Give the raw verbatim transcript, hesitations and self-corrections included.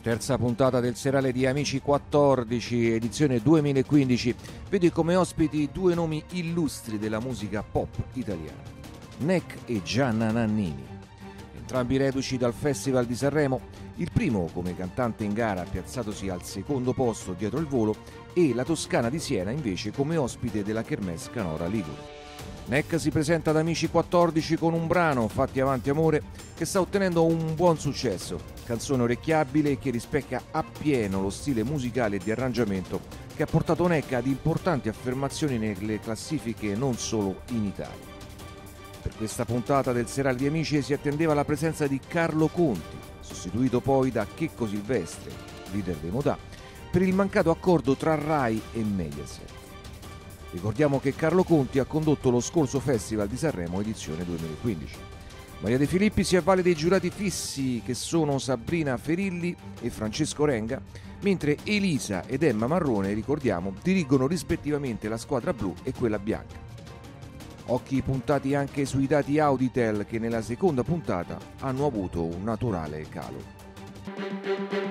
Terza puntata del serale di Amici quattordici, edizione duemilaquindici, vede come ospiti due nomi illustri della musica pop italiana, Nek e Gianna Nannini, entrambi reduci dal Festival di Sanremo, il primo come cantante in gara piazzatosi al secondo posto dietro il volo e la Toscana di Siena invece come ospite della Kermesse Canora Ligure. Nek si presenta ad Amici quattordici con un brano, Fatti Avanti Amore, che sta ottenendo un buon successo, canzone orecchiabile che rispecchia appieno lo stile musicale e di arrangiamento che ha portato Nek ad importanti affermazioni nelle classifiche non solo in Italia. Per questa puntata del serale di Amici si attendeva la presenza di Carlo Conti, sostituito poi da Kekko Silvestre, leader dei Modà, per il mancato accordo tra RAI e Mediaset. Ricordiamo che Carlo Conti ha condotto lo scorso Festival di Sanremo edizione duemilaquindici. Maria De Filippi si avvale dei giurati fissi che sono Sabrina Ferilli e Francesco Renga, mentre Elisa ed Emma Marrone, ricordiamo, dirigono rispettivamente la squadra blu e quella bianca. Occhi puntati anche sui dati Auditel che nella seconda puntata hanno avuto un naturale calo.